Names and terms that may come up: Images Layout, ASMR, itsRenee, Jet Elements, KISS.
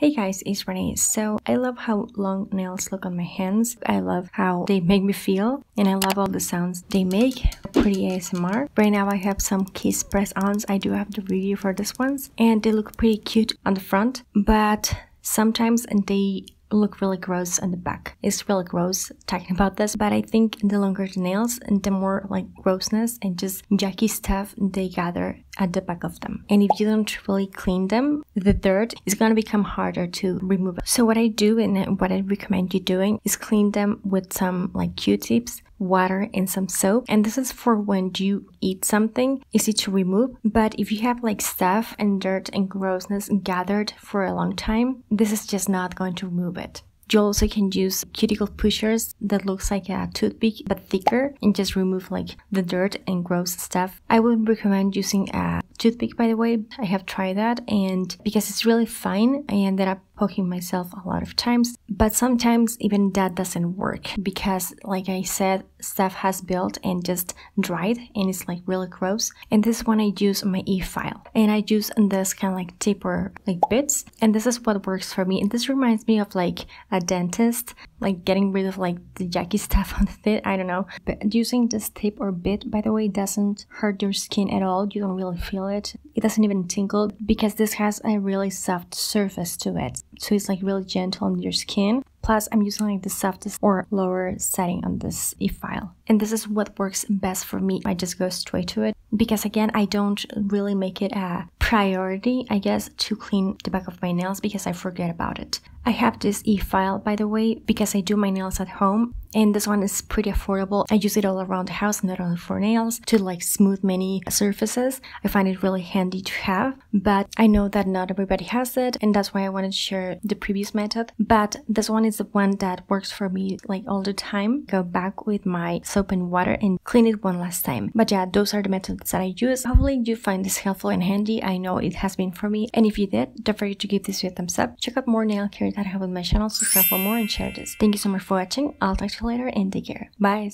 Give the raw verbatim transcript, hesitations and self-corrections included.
Hey guys, it's Renee. So I love how long nails look on my hands. I love how they make me feel, and I love all the sounds they make. Pretty A S M R. Right now I have some KISS press-ons. I do have the review for this ones, and they look pretty cute on the front, but sometimes they look really gross on the back. It's really gross talking about this, but I think the longer the nails and the more like grossness and just yucky stuff they gather at the back of them. And if you don't really clean them, the dirt is going to become harder to remove. So what I do and what I recommend you doing is clean them with some like Q-tips, water, and some soap. And this is for when you eat something, easy to remove. But if you have like stuff and dirt and grossness gathered for a long time, this is just not going to remove it. You also can use cuticle pushers that looks like a toothpick but thicker and just remove like the dirt and gross stuff. I would recommend using a toothpick, by the way. I have tried that, and because it's really fine, I ended up poking myself a lot of times. But sometimes even that doesn't work because, like I said, stuff has built and just dried and it's like really gross. And this one I use my e-file, and I use this kind of like taper like bits, and this is what works for me. And this reminds me of like a dentist, like getting rid of like the yucky stuff on the teeth. I don't know, but using this tip or bit, by the way, doesn't hurt your skin at all. You don't really feel it. It doesn't even tingle because this has a really soft surface to it, so it's like really gentle on your skin. Plus I'm using like the softest or lower setting on this e-file, and this is what works best for me. I just go straight to it because, again, I don't really make it a priority, I guess, to clean the back of my nails because I forget about it. I have this e-file, by the way, because I do my nails at home, and this one is pretty affordable. I use it all around the house, not only for nails, to like smooth many surfaces. I find it really handy to have, but I know that not everybody has it, and that's why I wanted to share the previous method. But this one is the one that works for me like all the time. Go back with my soap and water and clean it one last time. But yeah, those are the methods that I use. Hopefully you find this helpful and handy. I know it has been for me, and if you did, don't forget to give this video a thumbs up. Check out more nail care that I have on my channel, subscribe for more, and share this. Thank you so much for watching. I'll talk to you later, and take care. Bye!